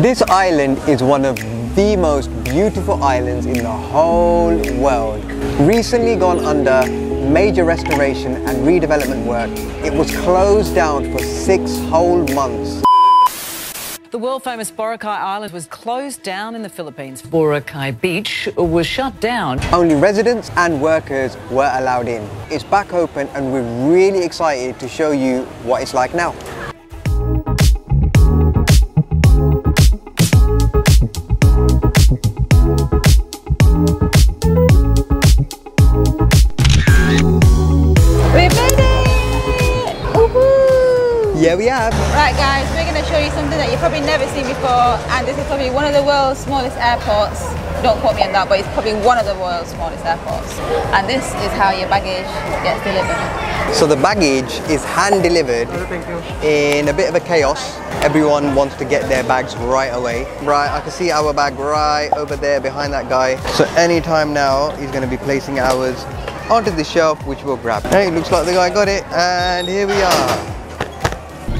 This island is one of the most beautiful islands in the whole world. Recently gone under major restoration and redevelopment work, it was closed down for 6 whole months. The world-famous Boracay Island was closed down in the Philippines. Boracay Beach was shut down. Only residents and workers were allowed in. It's back open and we're really excited to show you what it's like now. We made it! Woohoo! Yeah, we have. Right guys, show you something that you've probably never seen before, and this is probably one of the world's smallest airports. Don't quote me on that, but it's probably one of the world's smallest airports. And this is how your baggage gets delivered. So the baggage is hand delivered in a bit of a chaos. Everyone wants to get their bags right away. Right, I can see our bag right over there behind that guy. So anytime now, he's going to be placing ours onto the shelf, which we'll grab. Hey, looks like the guy got it, and here we are.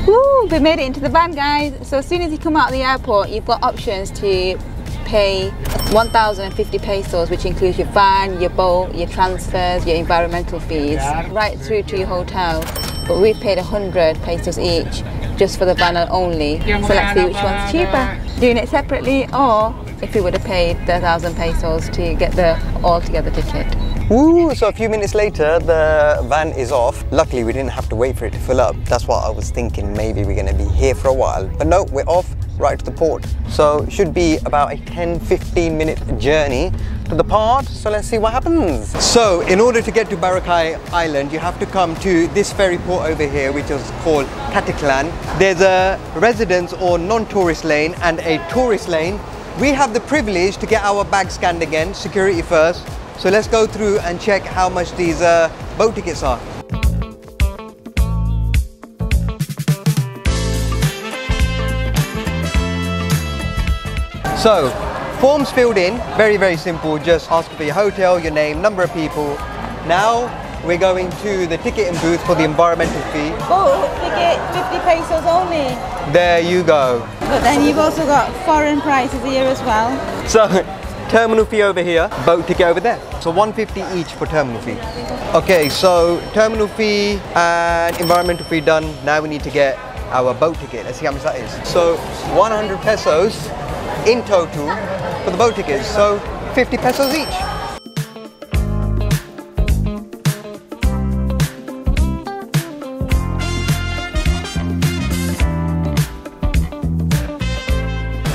Woo, we made it into the van, guys. So as soon as you come out of the airport, you've got options to pay 1,050 pesos, which includes your van, your boat, your transfers, your environmental fees, right through to your hotel. But we've paid 100 pesos each just for the van only. So let's see which one's cheaper. Doing it separately, or if we would have paid the 1,000 pesos to get the all-together ticket. Woo, so a few minutes later, the van is off. Luckily, we didn't have to wait for it to fill up. That's what I was thinking, maybe we're going to be here for a while. But no, we're off right to the port. So it should be about a 10-15 minute journey to the port. So let's see what happens. So in order to get to Boracay Island, you have to come to this ferry port over here, which is called Caticlan. There's a residence or non-tourist lane and a tourist lane. We have the privilege to get our bags scanned again, security first. So let's go through and check how much these boat tickets are. So, forms filled in, very simple, just ask for your hotel, your name, number of people. Now, we're going to the ticketing booth for the environmental fee. Oh, ticket 50 pesos only. There you go. But then you've also got foreign prices here as well. So, terminal fee over here, boat ticket over there. So 150 each for terminal fee. Okay, so terminal fee and environmental fee done. Now we need to get our boat ticket. Let's see how much that is. So 100 pesos in total for the boat tickets. So 50 pesos each.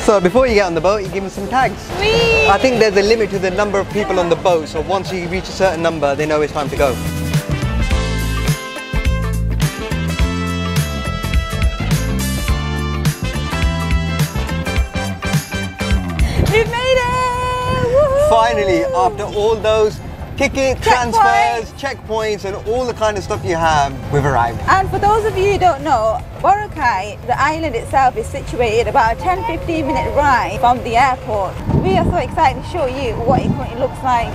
So before you get on the boat, you give them some tags. Whee! I think there's a limit to the number of people on the boat, so once you reach a certain number, they know it's time to go. We've made it! Woohoo! Finally, after all those ticket transfers, checkpoints and all the kind of stuff you have, we've arrived. And for those of you who don't know, Boracay, the island itself, is situated about a 10-15 minute ride from the airport. We are so excited to show you what it currently looks like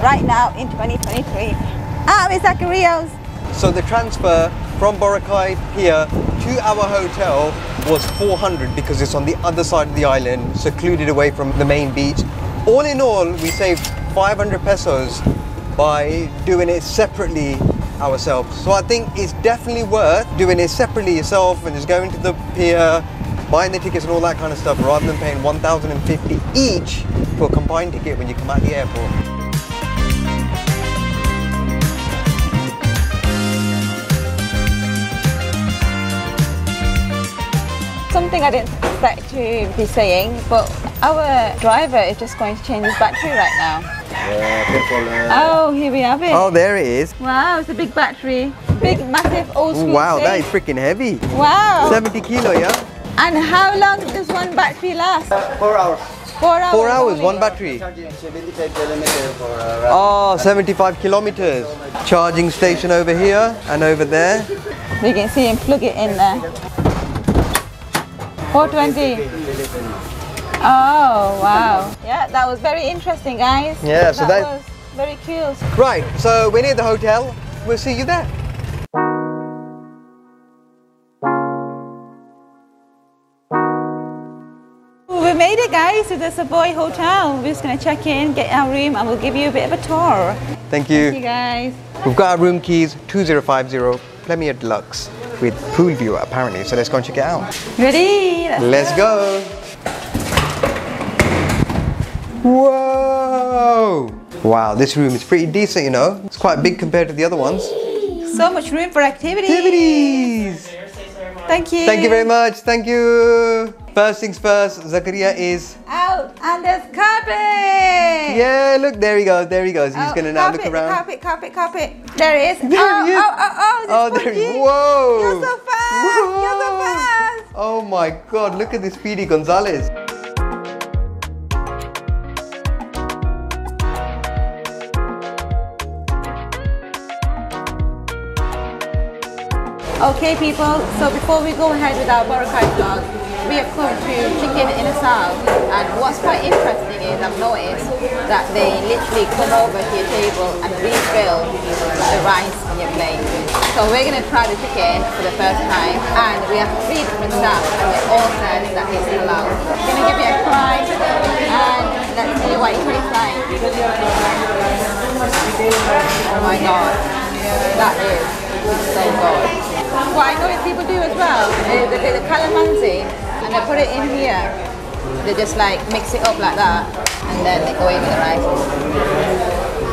right now in 2023. I'm Zacharias. So the transfer from Boracay Pier to our hotel was 400 because it's on the other side of the island, secluded away from the main beach. All in all, we saved 500 pesos by doing it separately ourselves. So I think it's definitely worth doing it separately yourself and just going to the pier, buying the tickets and all that kind of stuff, rather than paying 1,050 each for a combined ticket when you come out of the airport. Something I didn't expect to be saying, but our driver is just going to change his battery right now. Oh, here we have it. Oh, there it is. Wow, it's a big battery. Big, massive, old school. Wow, that is freaking heavy. Wow. 70 kilo, yeah? And how long does one battery last? 4 hours. 4 hours? 4 hours, only? One battery. Oh, 75 kilometers. Charging station over here and over there. You can see him plug it in there. 420. Oh, wow. Yeah, that was very interesting, guys. Yeah, so that was very cool. Right, so we're near the hotel. We'll see you there. We made it, guys, to the Savoy Hotel. We're just going to check in, get our room, and we'll give you a bit of a tour. Thank you. Thank you, guys. We've got our room keys, 2050, Premier Deluxe, with pool view, apparently. So let's go and check it out. Ready? Let's go. Whoa! Wow, this room is pretty decent, you know. It's quite big compared to the other ones. So much room for activities. Thank you. Thank you very much. Thank you. First things first, Zakaria is out on this carpet. Yeah, look, there he goes. There he goes. He's gonna now look around. Carpet. There it is. There he is. Whoa. You're so fast. Whoa. You're so fast. Oh my God! Look at this, Speedy Gonzalez. Okay, people, so before we go ahead with our Boracay vlog, we have come to chicken in a salad, and what's quite interesting is I've noticed that they literally come over to your table and refill the rice in your plate. So we're going to try the chicken for the first time, and we have 3 different staff, and they all said that it's allowed. I'm going to give it a try, and let's see what it tastes like. Oh my God, that is so good. What I noticed people do as well is they take the calamansi and they put it in here. They just like mix it up like that and then they go in with the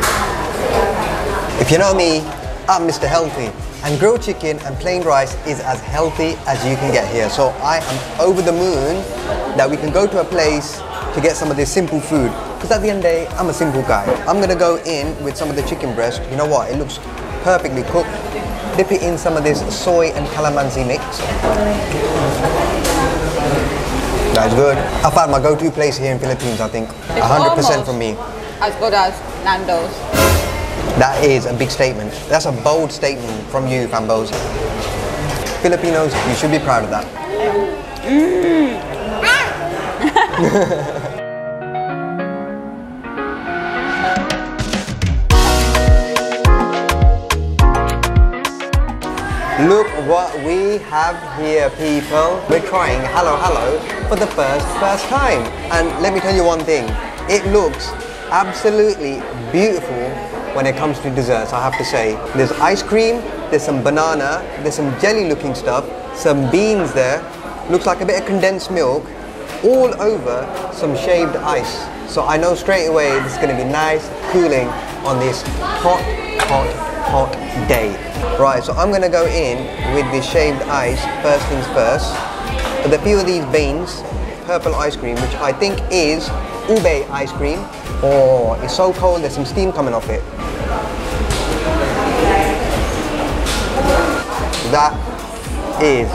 rice. If you know me, I'm Mr. Healthy, and grilled chicken and plain rice is as healthy as you can get here. So I am over the moon that we can go to a place to get some of this simple food. Because at the end of the day, I'm a simple guy. I'm going to go in with some of the chicken breast. You know what? It looks perfectly cooked. Dip it in some of this soy and calamansi mix. That's good. I found my go-to place here in Philippines, I think. 100% from me. As good as Nando's. That is a big statement. That's a bold statement from you, Fambos. Filipinos, you should be proud of that. Mm. Look what we have here, people. We're trying Halo Halo for the first time. And let me tell you one thing. It looks absolutely beautiful when it comes to desserts, I have to say. There's ice cream, there's some banana, there's some jelly looking stuff, some beans there. Looks like a bit of condensed milk, all over some shaved ice. So I know straight away this is gonna be nice cooling on this hot day. Right, so I'm gonna go in with the shaved ice first things first, with a few of these beans, purple ice cream, which I think is ube ice cream. Oh, it's so cold, there's some steam coming off it. That is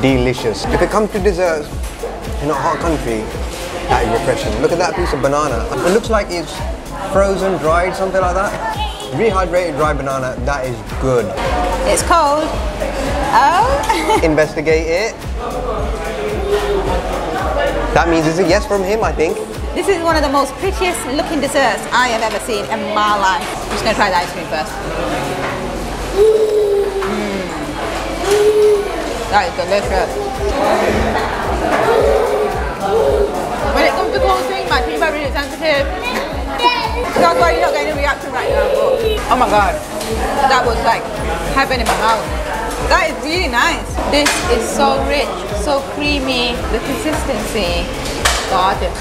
delicious. If it comes to desserts in a hot country, that is refreshing. Look at that piece of banana. It looks like it's frozen, dried, something like that. Rehydrated dry banana, that is good. It's cold. Oh! Investigate it. That means it's a yes from him, I think. This is one of the most prettiest looking desserts I have ever seen in my life. I'm just gonna try the ice cream first. That is delicious. When it comes to cold drink, my teeth are really sensitive. That's why you're not getting a reaction right now, but oh my God, that was like heaven in my mouth. That is really nice. This is so rich, so creamy, the consistency, gorgeous.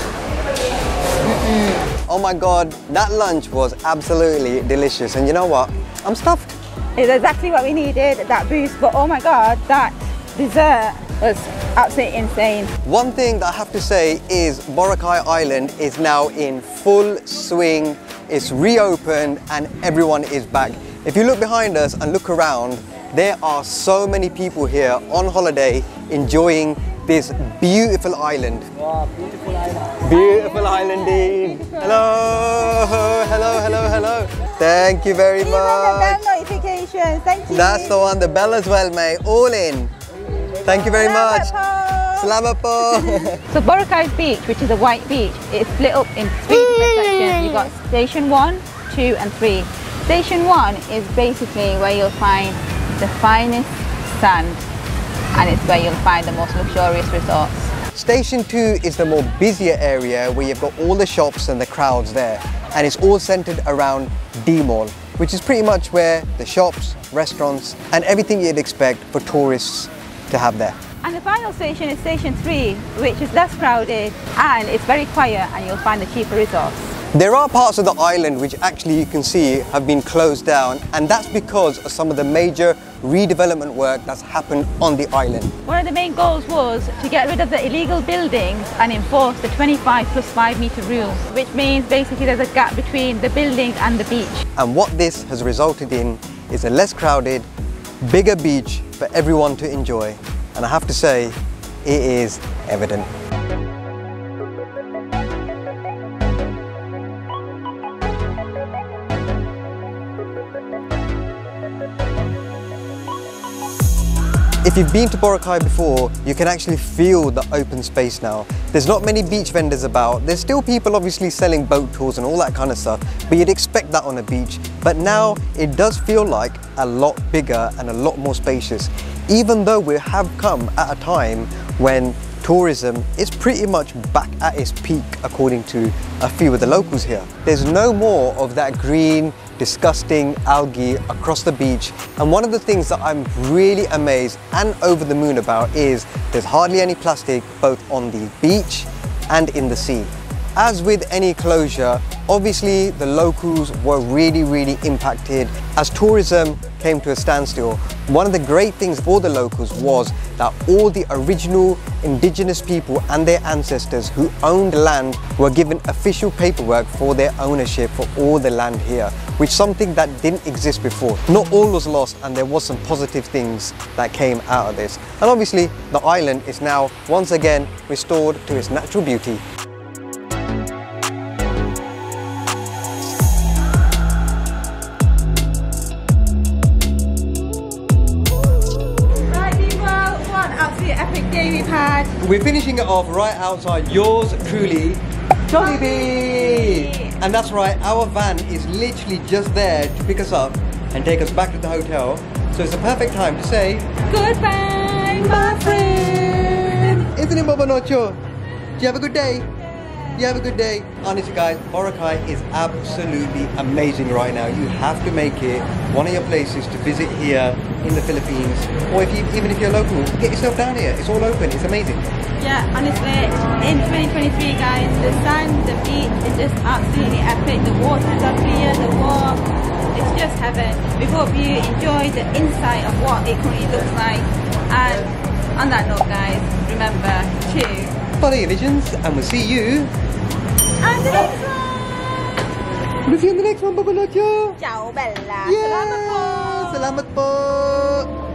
Oh my God, that lunch was absolutely delicious, and you know what, I'm stuffed. It's exactly what we needed, that boost, but oh my God, that dessert was absolutely insane. One thing that I have to say is Boracay Island is now in full swing. It's reopened and everyone is back. If you look behind us and look around, there are so many people here on holiday enjoying this beautiful island. Wow, beautiful island. Beautiful island indeed. Hello, hello, hello, hello. Thank you very much. Bell notifications, thank you. That's the one, the bell as well, mate, all in. Thank you very much. Salamat po. So Boracay Beach, which is a white beach, it's split up in 3 different sections. You've got Station 1, 2 and 3. Station 1 is basically where you'll find the finest sand, and it's where you'll find the most luxurious resorts. Station 2 is the more busier area where you've got all the shops and the crowds there, and it's all centered around D-Mall, which is pretty much where the shops, restaurants and everything you'd expect for tourists to have there. And the final station is Station 3, which is less crowded and it's very quiet, and you'll find the cheaper resorts. There are parts of the island which actually you can see have been closed down, and that's because of some of the major redevelopment work that's happened on the island. One of the main goals was to get rid of the illegal buildings and enforce the 25+5 meter rule, which means basically there's a gap between the buildings and the beach. And what this has resulted in is a less crowded, bigger beach for everyone to enjoy. And I have to say, it is evident. If you've been to Boracay before, you can actually feel the open space now. There's not many beach vendors about. There's still people obviously selling boat tours and all that kind of stuff, but you'd expect that on a beach. But now it does feel like a lot bigger and a lot more spacious, even though we have come at a time when tourism is pretty much back at its peak, according to a few of the locals here. There's no more of that green, disgusting algae across the beach. And one of the things that I'm really amazed and over the moon about is there's hardly any plastic, both on the beach and in the sea. As with any closure, obviously the locals were really impacted as tourism came to a standstill. One of the great things for the locals was that all the original indigenous people and their ancestors who owned land were given official paperwork for their ownership for all the land here, which is something that didn't exist before. Not all was lost, and there was some positive things that came out of this. And obviously the island is now once again restored to its natural beauty. We're finishing it off right outside yours truly, Jollibee! And that's right, our van is literally just there to pick us up and take us back to the hotel. So it's the perfect time to say goodbye, my friend! Isn't it, Mama Nocho? Do you have a good day? You have a good day. Honestly guys, Boracay is absolutely amazing right now. You have to make it one of your places to visit here in the Philippines, or if you, even if you're local, get yourself down here. It's all open, it's amazing. Yeah, honestly, in 2023 guys, the sun, the beach is just absolutely epic. The water is up here, the walk, it's just heaven. We hope you enjoy the insight of what it currently looks like. And on that note guys, remember to follow your visions, and we'll see you on the next one! We'll see you on the next one, Babalocho! Ciao, Bella! Yeah. Salamat po! Salamat po!